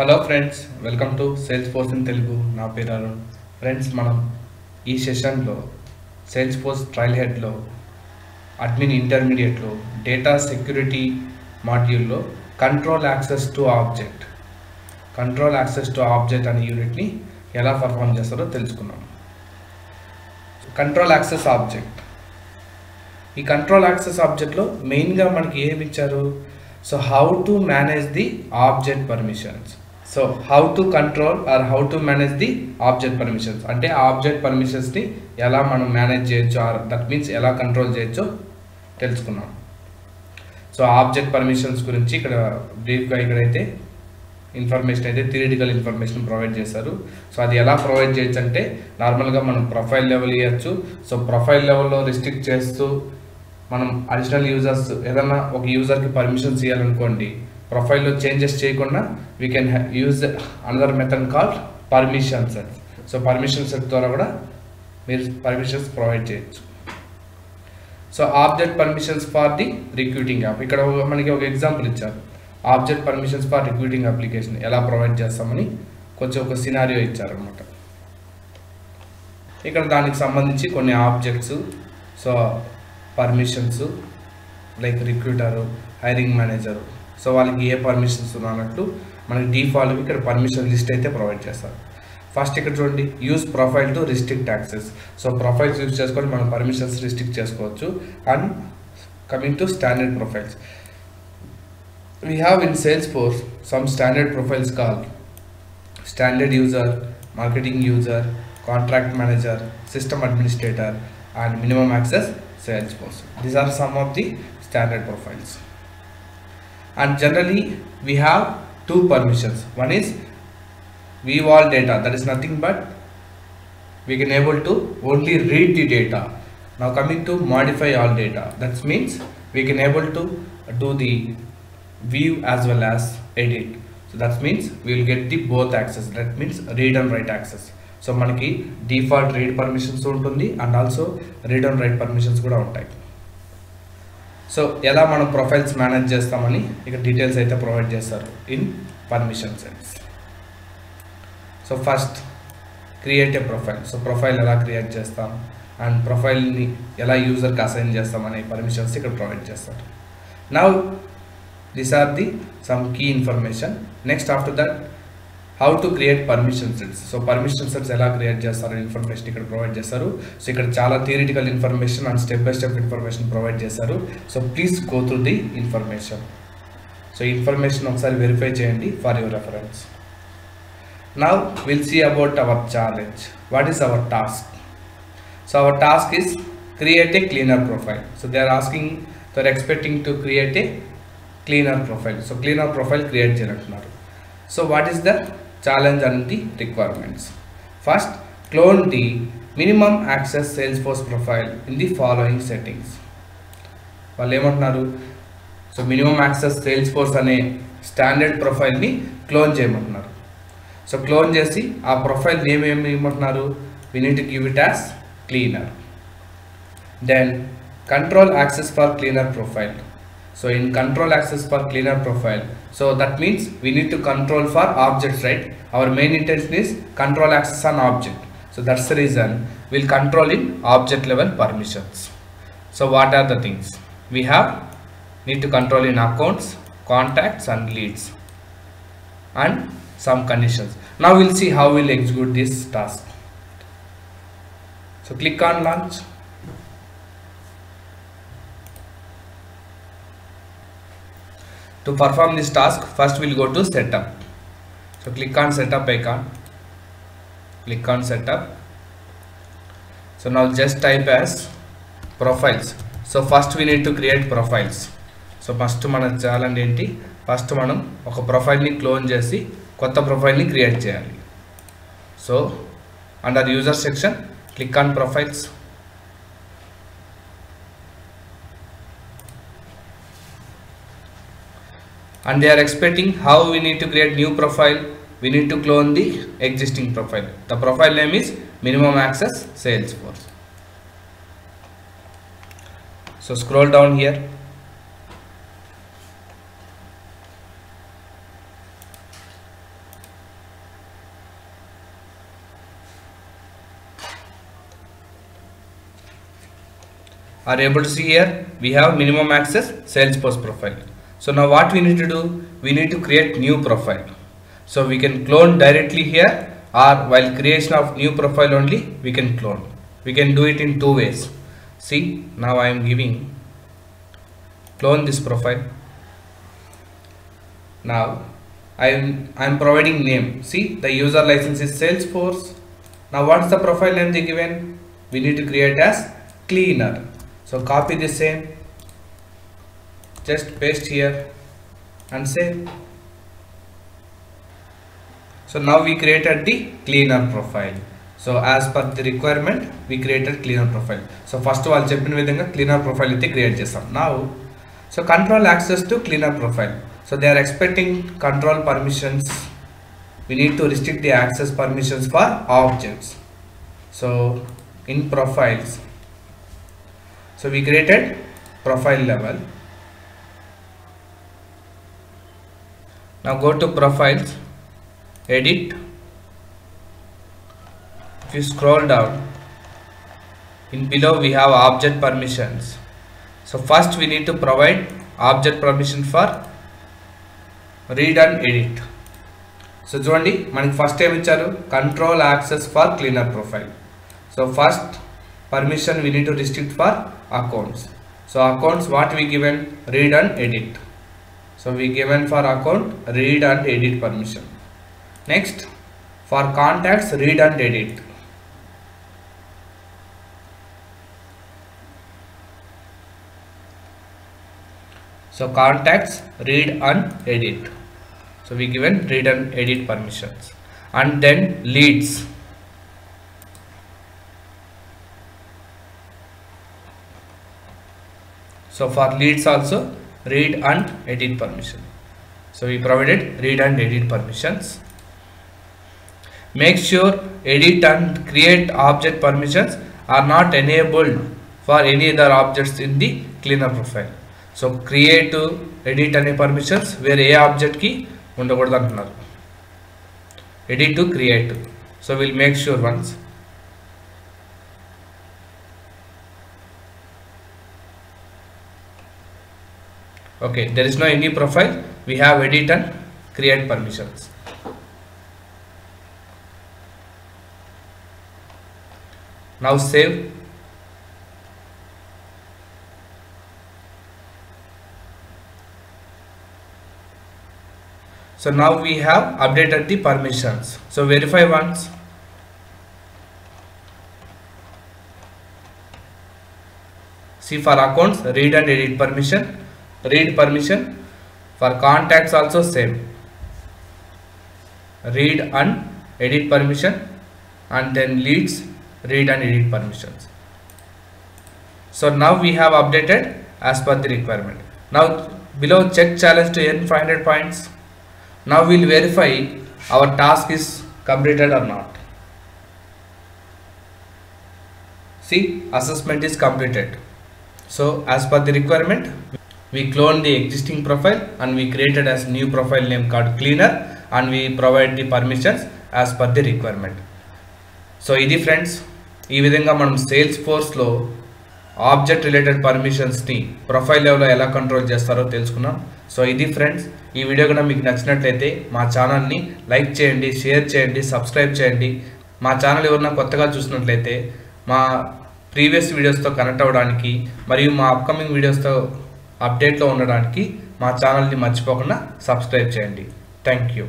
Hello friends, welcome to Salesforce in Telugu. Na peru Arun. Friends, manam ee session lo Salesforce trial head lo admin intermediate lo data security module lo control access to object ani unit ni ela perform chestaro telusukunnam. Control access object lo main ga manaki em icharu, so how to manage the object permissions. So how to control or how to manage the object permissions ante object permissions ni ela manu manage cheyachu or that means ela control cheyachu telusukunnam. So object permissions gurinchi ikkada brief ga ikkadaithe information aithe theoretical information provide chesaru. So adi ela provide cheyachu ante normal ga manu profile level iyachu. So profile level lo restrict chestu మనం additional users ఏదైనా ఒక యూజర్కి permissions ఇవ్వాలనుకోండి, ప్రొఫైల్లో changes చేయకుండా we can use another method called permission set. So permission set ద్వారా కూడా మీరు పర్మిషన్స్ ప్రొవైడ్ చేయొచ్చు. So object permissions for the recruiting app, ఇక్కడ మనకి ఒక ఎగ్జాంపుల్ ఇచ్చారు. Object permissions for recruiting application ఎలా ప్రొవైడ్ చేస్తామని కొంచెం ఒక సినారియో ఇచ్చారు అనమాట. ఇక్కడ దానికి సంబంధించి కొన్ని objects, so permissions like recruiter, hiring manager, so వాళ్ళకి ఏ పర్మిషన్స్ ఉన్నట్లు మనకి డిఫాల్ట్ ఇక్కడ పర్మిషన్ లిస్ట్ అయితే ప్రొవైడ్ చేస్తారు. ఫస్ట్ ఇక్కడ చూడండి, use profile to restrict access. So profiles use చేసుకొని మనం పర్మిషన్స్ రిస్ట్రిక్ట్ చేసుకోవచ్చు. And coming to standard profiles, we have in Salesforce some standard profiles called standard user, marketing user, contract manager, system administrator and minimum access Salesforce. These are some of the standard profiles. And generally we have two permissions. One is view all data, that is nothing but we can able to only read the data. Now coming to modify all data, that means we can able to do the view as well as edit. So that means we will get the both access, that means read and write access. So మనకి default read permissions ఉంటుంది and also read and write permissions కూడా ఉంటాయి. So ఎలా మనం profiles manage చేస్తామని ఇక్కడ details అయితే provide చేస్తారు in permission sets. So first create a profile, so profile ఎలా క్రియేట్ చేస్తాం అండ్ ప్రొఫైల్ని ఎలా యూజర్కి అసైన్ చేస్తామనే పర్మిషన్స్ ఇక్కడ ప్రొవైడ్ చేస్తారు. Now this are the some key information. Next after that how to create permission sets. So permission sets ela create chestaru information ikkada provide chesaru. So ikkada chaala theoretical information and step by step information provide chesaru. So please go through the information. So information okkasari verify cheyandi for your reference. Now we'll see about our challenge. What is our task? So our task is create a cleaner profile. So they are asking, they are expecting to create a cleaner profile. So cleaner profile create cheyalantunaru. So what is the challenge and the requirements? First, clone the minimum access Salesforce profile in the following settings. Valle emantaru, so minimum access Salesforce ane standard profile ni clone cheyamantaru. So clone chesi aa profile name em imantaru, we need to give it as cleaner. Then control access for cleaner profile. So in control access for cleaner profile, so that means we need to control for objects, right? Our main intention is control access on object. So that's the reason we'll control in object level permissions. So what are the things we have? Need to control in accounts, contacts and leads and some conditions. Now we'll see how we'll execute this task. So click on launch. To perform this task, first we'll go to setup. So click on setup icon, click on setup. So now just type as profiles. So first we need to create profiles. So first mana challenge enti, first manam oka profile ni clone chesi kotta profile ni create cheyali. So under user section click on profiles. And they are expecting how we need to create new profile. We need to clone the existing profile. The profile name is minimum access Salesforce. So scroll down here. are able to see here we have minimum access Salesforce profile. So now what we need to do, we need to create new profile. So we can clone directly here, or while creation of new profile only we can clone. We can do it in two ways. See, now I am giving clone this profile. Now I am providing name. See, the user license is Salesforce. Now what's the profile name they given? We need to create as cleaner. So copy the same, just paste here and save. So now we created the cleaner profile. So as per the requirement we created cleaner profile. So first of all cheppin vidhanga cleaner profile ite create chesam. Now so control access to cleaner profile. So they are expecting control permissions. We need to restrict the access permissions for objects. So in profiles, so we created profile level. Now go to profiles, edit. If you scroll down, in below we have object permissions. So first we need to provide object permission for read and edit. So చూడండి మనకి first ఏం ఇచ్చారు, control access for cleaner profile. So first permission we need to restrict for accounts. So accounts what we given, read and edit. So we given for account read and edit permission. Next for contacts read and edit. So contacts read and edit. So we given read and edit permissions. And then leads. So for leads also read and edit permission. So we provided read and edit permissions. Make sure edit and create object permissions are not enabled for any other objects in the cleaner profile. So create edit and permissions where a object ki undakudadu antunaru, edit to create. So we'll make sure once. Okay, there is no any profile we have edit and create permissions. Now save. So now we have updated the permissions. So verify once. See, for accounts read and edit permission, read permission. For contacts also same, read and edit permission. And then leads read and edit permissions. So now we have updated as per the requirement. Now below check challenge to earn 500 points. Now we'll verify our task is completed or not. See, assessment is completed. So as per the requirement we cloned the existing profile and we created as new profile name called cleaner, and we provide the permissions as per the requirement. So ఇది friends, ఈ విధంగా మనం sales ఫోర్స్లో object related పర్మిషన్స్ని profile లెవెల్లో ఎలా control చేస్తారో తెలుసుకున్నాం. సో ఇది ఫ్రెండ్స్, ఈ వీడియో కూడా మీకు నచ్చినట్లయితే మా ఛానల్ని లైక్ చేయండి, షేర్ చేయండి, సబ్స్క్రైబ్ చేయండి. మా ఛానల్ ఎవరైనా కొత్తగా చూసినట్లయితే మా ప్రీవియస్ వీడియోస్తో కనెక్ట్ అవ్వడానికి మరియు మా అప్కమింగ్ వీడియోస్తో అప్డేట్లో ఉండడానికి మా ఛానల్ని మర్చిపోకుండా సబ్స్క్రైబ్ చేయండి. Thank you.